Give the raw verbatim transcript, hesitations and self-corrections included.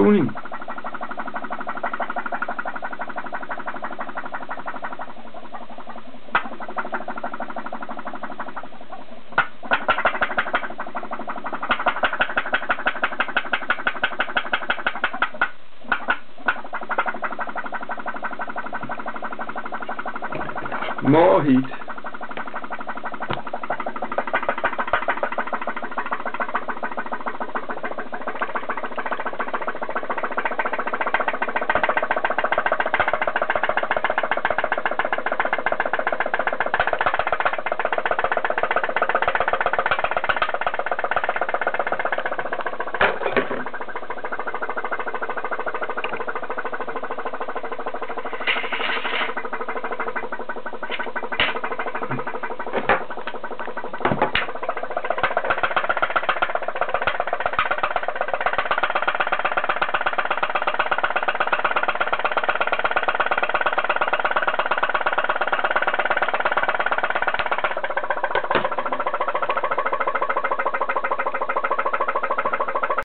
tuning. More heat.